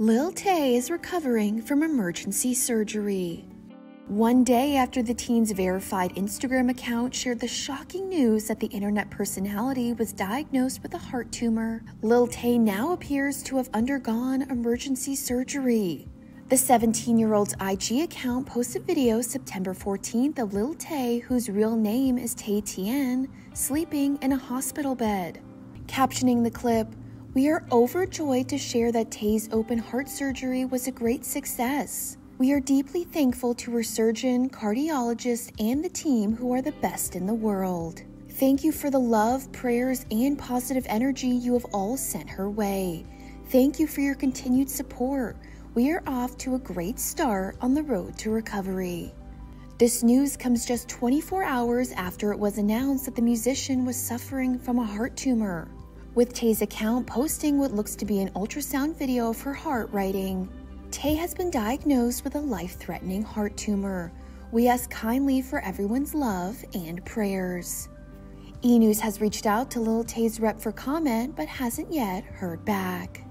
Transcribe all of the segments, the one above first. Lil Tay is recovering from emergency surgery. One day after the teen's verified Instagram account shared the shocking news that the internet personality was diagnosed with a heart tumor, Lil Tay now appears to have undergone emergency surgery. The 17-year-old's IG account posted video September 14th of Lil Tay, whose real name is Tay Tian, sleeping in a hospital bed. Captioning the clip, "We are overjoyed to share that Tay's open heart surgery was a great success. We are deeply thankful to her surgeon, cardiologist, and the team who are the best in the world. Thank you for the love, prayers, and positive energy you have all sent her way. Thank you for your continued support. We are off to a great start on the road to recovery." This news comes just 24 hours after it was announced that the musician was suffering from a heart tumor, with Tay's account posting what looks to be an ultrasound video of her heart, writing, "Tay has been diagnosed with a life-threatening heart tumor. We ask kindly for everyone's love and prayers." E! News has reached out to Lil Tay's rep for comment but hasn't yet heard back.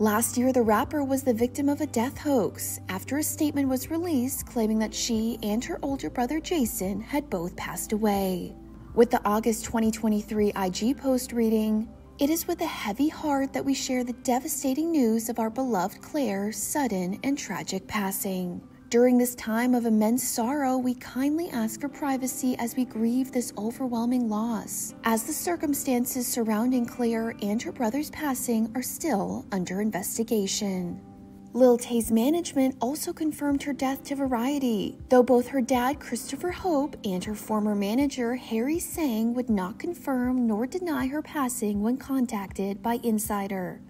Last year, the rapper was the victim of a death hoax after a statement was released claiming that she and her older brother Jason had both passed away, with the August 2023 IG post reading, "It is with a heavy heart that we share the devastating news of our beloved Claire's sudden and tragic passing. During this time of immense sorrow, we kindly ask for privacy as we grieve this overwhelming loss, as the circumstances surrounding Claire and her brother's passing are still under investigation." Lil Tay's management also confirmed her death to Variety, though both her dad, Christopher Hope, and her former manager, Harry Sang, would not confirm nor deny her passing when contacted by Insider.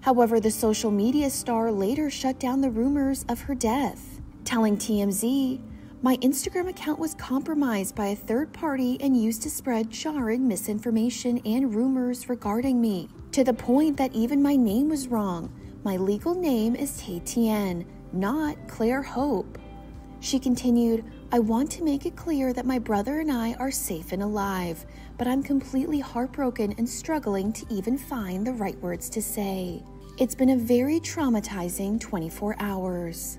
However, the social media star later shut down the rumors of her death, telling TMZ, "My Instagram account was compromised by a third party and used to spread jarring misinformation and rumors regarding me, to the point that even my name was wrong. My legal name is Tay Tian, not Claire Hope." She continued, "I want to make it clear that my brother and I are safe and alive, but I'm completely heartbroken and struggling to even find the right words to say. It's been a very traumatizing 24 hours.